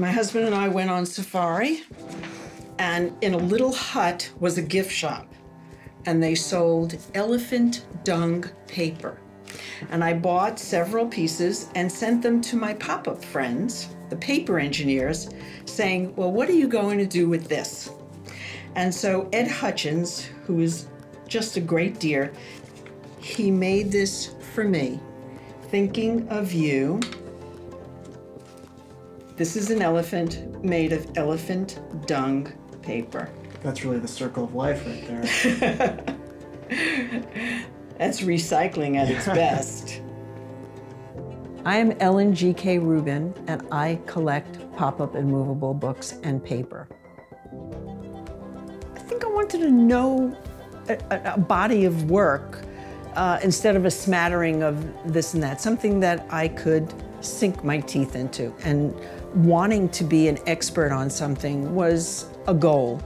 My husband and I went on safari, and in a little hut was a gift shop, and they sold elephant dung paper. And I bought several pieces and sent them to my pop-up friends, the paper engineers, saying, well, what are you going to do with this? And so Ed Hutchins, who is just a great dear, he made this for me, thinking of you. This is an elephant made of elephant dung paper. That's really the circle of life right there. That's recycling at its best. I am Ellen G.K. Rubin, and I collect pop-up and movable books and paper. I think I wanted to know a body of work instead of a smattering of this and that, something that I could sink my teeth into. And wanting to be an expert on something was a goal.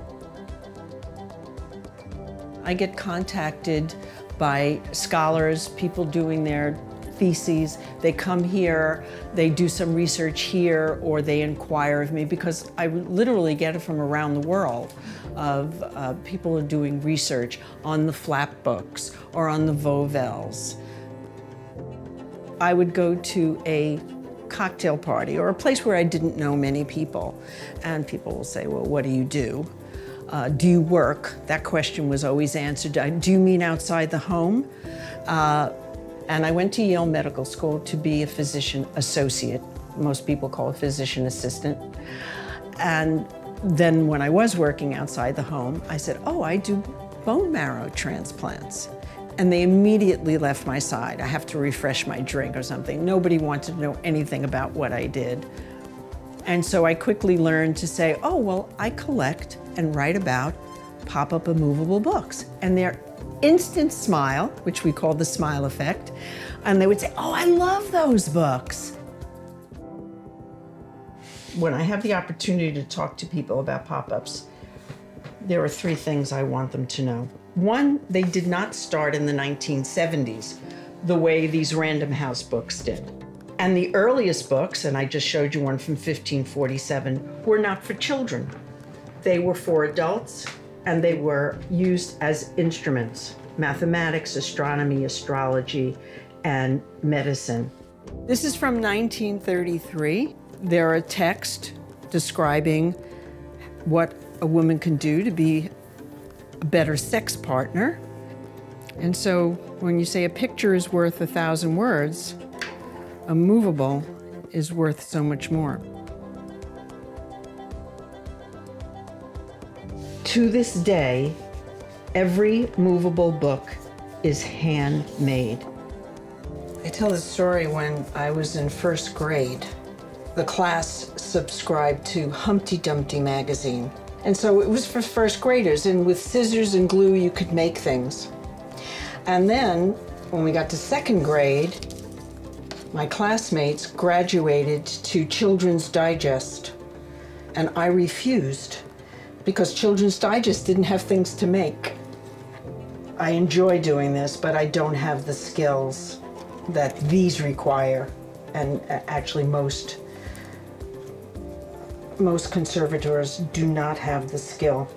I get contacted by scholars, people doing their theses. They come here, they do some research here, or they inquire of me, because I literally get it from around the world of people are doing research on the flapbooks or on the vovels. I would go to a cocktail party or a place where I didn't know many people, and people will say, well, what do you do? Do you work? That question was always answered. Do you mean outside the home? And I went to Yale Medical School to be a physician associate. Most people call it physician assistant. And then when I was working outside the home, I said, oh, I do bone marrow transplants. And they immediately left my side. I have to refresh my drink or something. Nobody wanted to know anything about what I did. And so I quickly learned to say, oh, well, I collect and write about pop-up and movable books. And their instant smile, which we call the smile effect, and they would say, oh, I love those books. When I have the opportunity to talk to people about pop-ups, there are three things I want them to know. One, they did not start in the 1970s the way these Random House books did. And the earliest books, and I just showed you one from 1547, were not for children. They were for adults, and they were used as instruments: mathematics, astronomy, astrology, and medicine. This is from 1933. There are texts describing what a woman can do to be a better sex partner. And so when you say a picture is worth 1,000 words, a movable is worth so much more. To this day, every movable book is handmade. I tell this story when I was in first grade. The class subscribed to Humpty Dumpty magazine. And so it was for first graders, and with scissors and glue, you could make things. And then when we got to second grade, my classmates graduated to Children's Digest, and I refused because Children's Digest didn't have things to make. I enjoy doing this, but I don't have the skills that these require, and actually most conservators do not have the skill.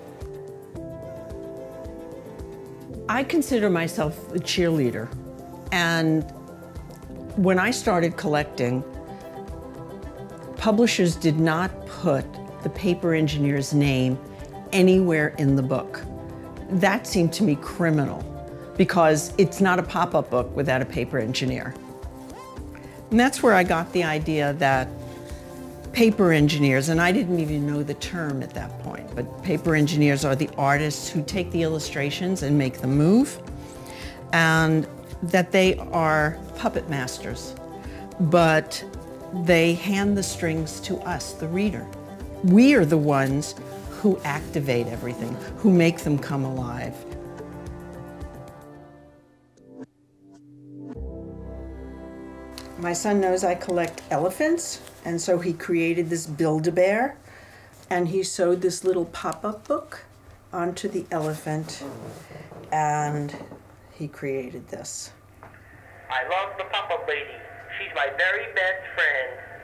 I consider myself a cheerleader, and when I started collecting, publishers did not put the paper engineer's name anywhere in the book. That seemed to me criminal, because it's not a pop-up book without a paper engineer. And that's where I got the idea that paper engineers, and I didn't even know the term at that point, but paper engineers are the artists who take the illustrations and make them move, and that they are puppet masters, but they hand the strings to us, the reader. We are the ones who activate everything, who make them come alive. My son knows I collect elephants, and so he created this Build-A-Bear, and he sewed this little pop-up book onto the elephant, and he created this. I love the pop-up lady. She's my very best friend.